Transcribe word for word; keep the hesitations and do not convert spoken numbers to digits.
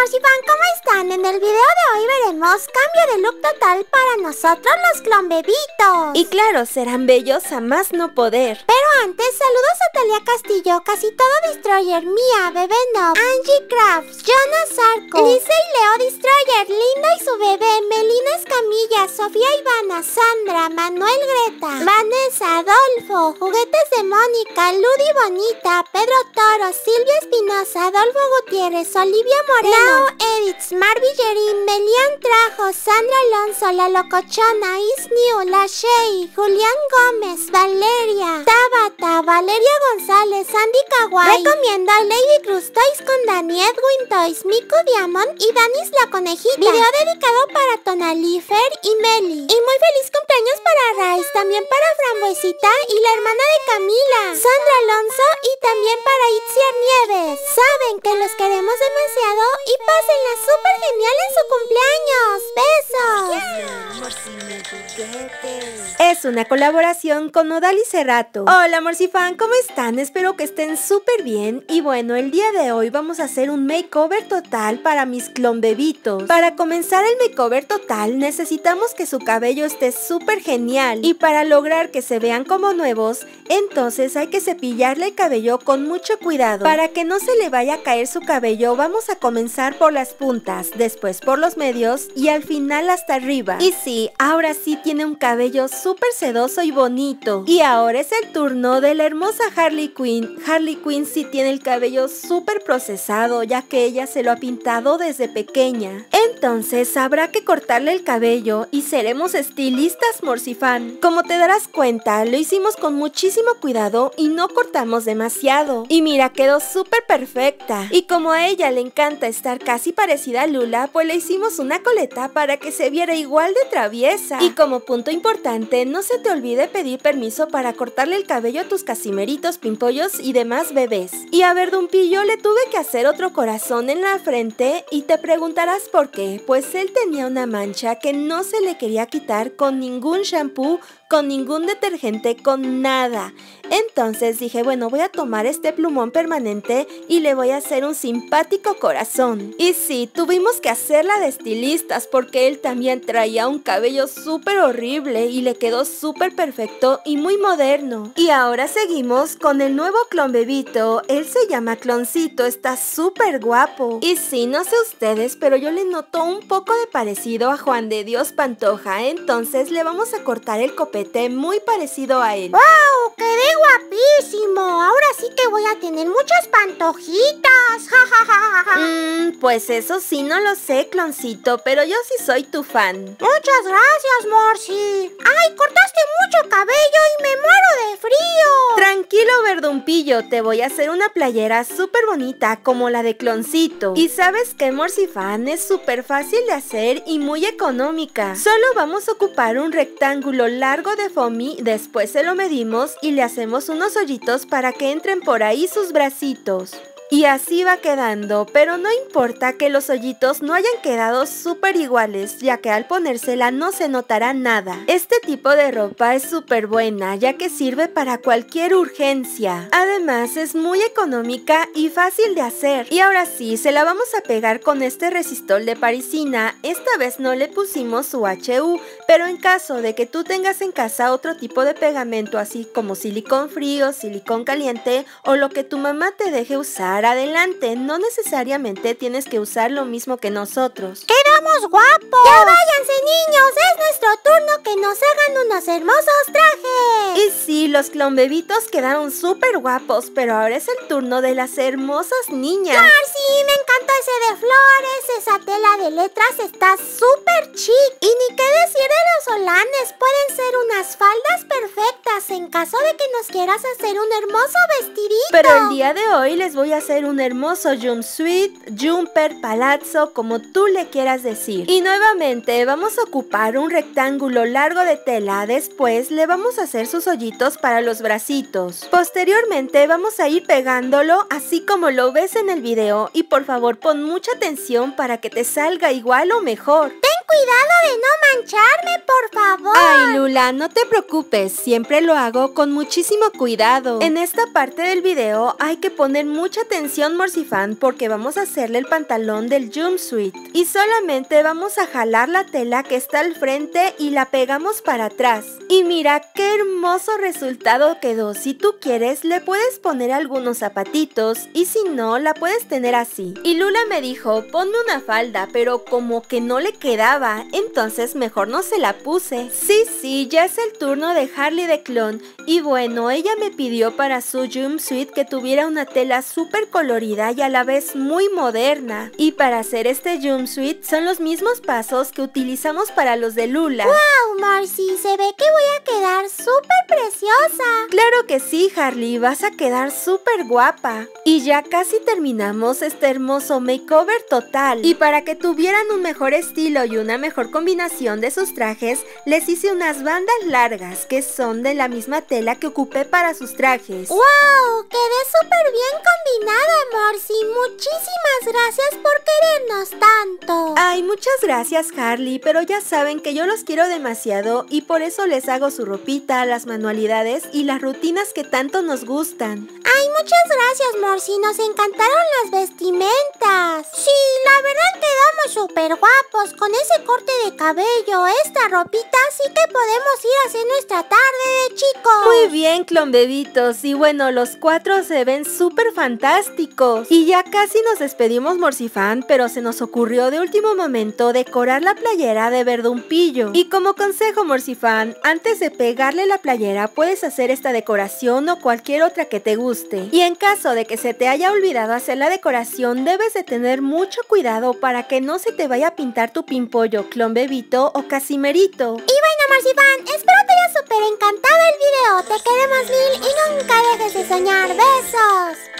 amores, Iván, ¿cómo están? En el video de hoy veremos cambio de look total para nosotros los clonbebitos. Y claro, serán bellos a más no poder. Pero antes, saludos a Talía Castillo, Casi Todo Destroyer, Mía, Bebé No, Angie Crafts, Jonas Arco, Lisa y Leo Destroyer, Linda y su bebé, Melina Escamilla, Sofía Ivana, Sandra, Manuel Greta, Vanessa, Adolfo, Juguetes de Mónica, Ludi Bonita, Pedro Toro, Silvia Espinosa, Adolfo Gutiérrez, Olivia Moreno, Leo, Edits, Mar Villerín, Belén Trajo, Sandra Alonso, La Locochona, Is New, La Shey, Julián Gómez, Valeria, Tabata, Valeria González, Sandy Kawai. Recomiendo a Lady Cruz Toys con Dani, Edwin Toys, Miko Diamond y Danis la Conejita. Video dedicado para Tonalifer y Meli. Y muy feliz cumpleaños para Raiz, también para Frambuesita y la hermana de Camila, Sandra Alonso y también para Itzia Nieves. Saben que los queremos demasiado y pásenla súper genial en su cumpleaños. ¡Besos! Yeah. Es una colaboración con Odalys Cerrato. Hola Morcifan, ¿cómo están? Espero que estén súper bien. Y bueno, el día de hoy vamos a hacer un makeover total para mis clonbebitos. Para comenzar el makeover total necesitamos que su cabello esté súper genial. Y para lograr que se vean como nuevos, entonces hay que cepillarle el cabello con mucho cuidado. Para que no se le vaya a caer su cabello, vamos a comenzar por las puntas, después por los medios y al final hasta arriba. Y sí, ahora sí tiene un cabello súper sedoso y bonito. Y ahora es el turno de la hermosa Harley Quinn. Harley Quinn sí tiene el cabello súper procesado, ya que ella se lo ha pintado desde pequeña. Entonces habrá que cortarle el cabello y seremos estilistas, Morcifan. Como te darás cuenta, lo hicimos con muchísimo cuidado y no cortamos demasiado. Y mira, quedó súper perfecta. Y como a ella le encanta estar casi parecida a Lula, pues le hicimos una coleta para que se viera igual de traviesa. Y como punto importante, no se te olvide pedir permiso para cortarle el cabello a tus casimeritos, pimpollos y demás bebés. Y a Verdumpillo le tuve que hacer otro corazón en la frente y te preguntarás por qué. Pues él tenía una mancha que no se le quería quitar con ningún shampoo, con ningún detergente, con nada. Entonces dije, bueno, voy a tomar este plumón permanente y le voy a hacer un simpático corazón. Y sí, tuvimos que hacerla de estilistas porque él también traía un cabello súper horrible y le quedó súper perfecto y muy moderno. Y ahora seguimos con el nuevo clon bebito. Él se llama Cloncito, está súper guapo. Y sí, no sé ustedes, pero yo le noto un poco de parecido a Juan de Dios Pantoja. Entonces le vamos a cortar el copete muy parecido a él. ¡Wow! ¡Quedé guapísimo! Ahora sí que voy a tener muchas pantojitas. mm, Pues eso sí no lo sé, Cloncito, pero yo sí soy tu fan. Muchas gracias, Morsi. ¡Ay! Cortaste mucho cabello y me muero de frío. Tranquilo, Verdumpillo, te voy a hacer una playera súper bonita como la de Cloncito. Y sabes que Morsi fan es súper fácil de hacer y muy económica. Solo vamos a ocupar un rectángulo largo de foamy, después se lo medimos y le hacemos unos hoyitos para que entren por ahí sus bracitos. Y así va quedando, pero no importa que los hoyitos no hayan quedado súper iguales, ya que al ponérsela no se notará nada. Este tipo de ropa es súper buena, ya que sirve para cualquier urgencia. Además es muy económica y fácil de hacer. Y ahora sí, se la vamos a pegar con este resistol de parisina. Esta vez no le pusimos su H U, pero en caso de que tú tengas en casa otro tipo de pegamento, así como silicón frío, silicón caliente o lo que tu mamá te deje usar, adelante, no necesariamente tienes que usar lo mismo que nosotros. ¡Quedamos guapos! ¡Ya váyanse, niños! ¡Es nuestro turno que nos hagan unos hermosos trajes! Y sí, los clonbebitos quedaron súper guapos, pero ahora es el turno de las hermosas niñas. ¡Marcy! ¡Me encantó ese de flores! Esa tela de letras está súper chic. Y ni qué decir de los holanes, pueden ser unas faldas perfectas en caso de que nos quieras hacer un hermoso vestidito. Pero el día de hoy les voy a hacer un hermoso jumpsuit, jumper, palazzo, como tú le quieras decir. Y nuevamente vamos a ocupar un rectángulo largo de tela, después le vamos a hacer sus hoyitos para los bracitos. Posteriormente vamos a ir pegándolo así como lo ves en el video y por favor pon mucha atención para que te salga igual o mejor. ¡Ten cuidado de no mancharme, por favor. Ay, Lula, no te preocupes. Siempre lo hago con muchísimo cuidado. En esta parte del video hay que poner mucha atención, Morcifan, porque vamos a hacerle el pantalón del jumpsuit. Y solamente vamos a jalar la tela que está al frente y la pegamos para atrás. Y mira qué hermoso resultado quedó. Si tú quieres, le puedes poner algunos zapatitos y si no, la puedes tener así. Y Lula me dijo, ponme una falda, pero como que no le quedaba, entonces mejor no se la puse. Sí, sí, ya es el turno de Harley de Clon. Y bueno, ella me pidió para su jumpsuit que tuviera una tela súper colorida y a la vez muy moderna. Y para hacer este jumpsuit son los mismos pasos que utilizamos para los de Lula. ¡Wow, Marcy! Se ve que voy a quedar súper preciosa. Claro que sí, Harley, vas a quedar súper guapa. Y ya casi terminamos este hermoso makeover total. Y para que tuvieran un mejor estilo y una mejor combinación de sus trajes, les hice unas bandas largas que son de la misma tela que ocupé para sus trajes. ¡Wow! Quedé súper bien combinada, Morsi. Muchísimas gracias por querernos tanto. Ay, muchas gracias, Harley, pero ya saben que yo los quiero demasiado y por eso les hago su ropita, las manualidades y las rutinas que tanto nos gustan. Ay, muchas gracias, Morsi. Nos encantaron las vestimentas. Sí, la verdad quedamos súper guapos. Con ese corte de cabello, esta ropita, sí que podemos ir a hacer nuestra tarde de chicos. Muy bien, clonbebitos. Y bueno, los cuatro se ven súper fantásticos. Y ya casi nos despedimos, Morcifan, pero se nos ocurrió de último momento decorar la playera de Verdumpillo. Y como consejo, Morcifan, antes de pegarle la playera, puedes hacer esta decoración o cualquier otra que te guste. Y en caso de que se te haya olvidado hacer la decoración, debes de tener mucho cuidado para que no se te vaya a pintar tu pimpollo, clonbebito o casimerito. Y bueno, Marcifan, espero te haya súper encantado el video. Te queremos mil y nunca dejes de soñar. Besos.